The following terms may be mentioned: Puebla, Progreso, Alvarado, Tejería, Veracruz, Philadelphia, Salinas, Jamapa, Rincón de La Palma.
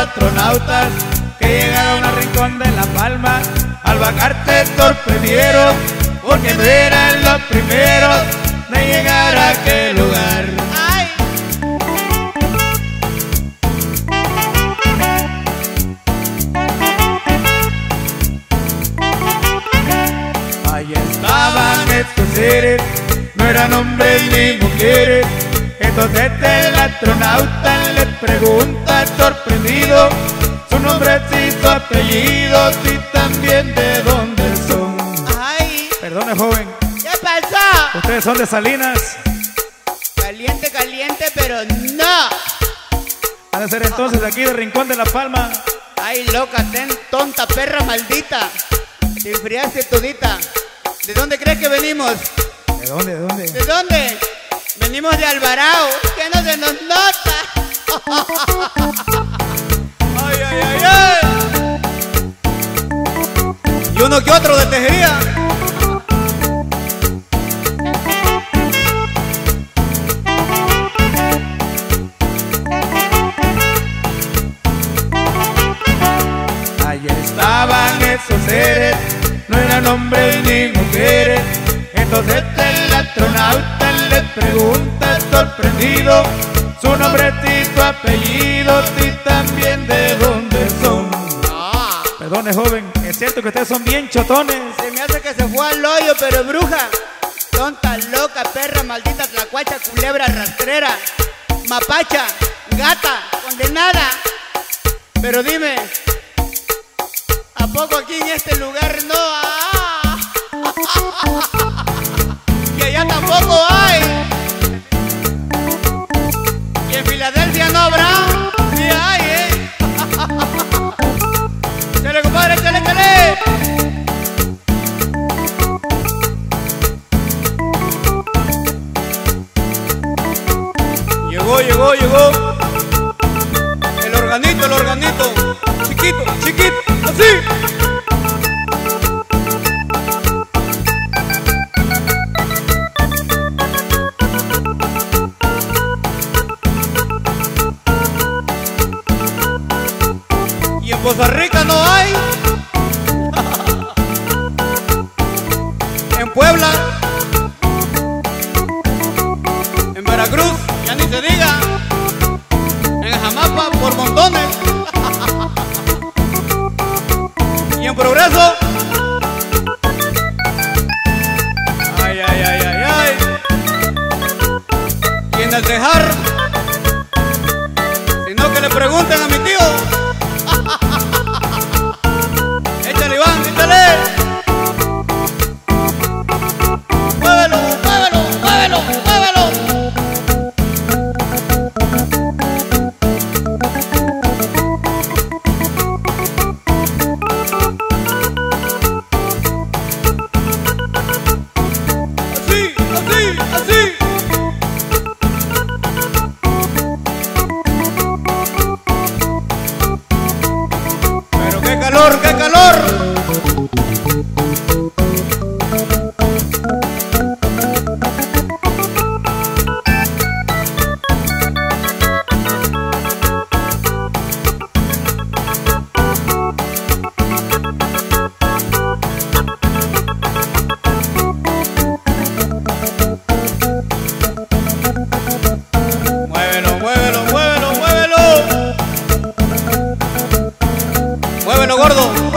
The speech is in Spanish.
astronautas que llegaron al Rincón de La Palma, al vagarte torpedieron, porque no eran los primeros de llegar a aquel lugar. ¡Ay! Ahí estaban estos seres, no eran hombres ni mujeres. Entonces el astronauta le pregunta sorprendido su nombre, si su apellido, si también de dónde son. Ay. Perdone, joven. ¿Qué pasó? ¿Ustedes son de Salinas? Caliente, caliente, pero no. Han de ser entonces aquí del Rincón de La Palma. Ay, loca, ten tonta, perra maldita. Te enfriaste todita. ¿De dónde crees que venimos? ¿De dónde, de dónde? ¿De dónde? Venimos de Alvarado, que no se nos nota. Ay, ay, ay, ay. Y uno que otro de Tejería. Ahí estaban esos seres, no eran hombres ni mujeres. Entonces el astronauta le pregunta sorprendido su nombre, si su apellido, si también de dónde son. Ah. Perdone, joven, es cierto que ustedes son bien chotones. Se me hace que se fue al hoyo, pero bruja, tonta, loca, perra, maldita, tlacuacha, culebra, rastrera, mapacha, gata, condenada. Pero dime, ¿a poco aquí en este lugar no? Ah. Que allá tampoco hay, y en Filadelfia no habrá, sí hay, ¿eh? ¡Chale, compadre, chale, chale! Llegó, llegó, llegó el organito, chiquito, chiquito, así. Costa Rica no hay. En Puebla, en Veracruz, ya ni se diga. En Jamapa por montones. Y en Progreso. Ay, ay, ay, ay, ay. Y en el Tejar, sino que le pregunten a mi tío. ¡Qué calor! Muévelo, gordo.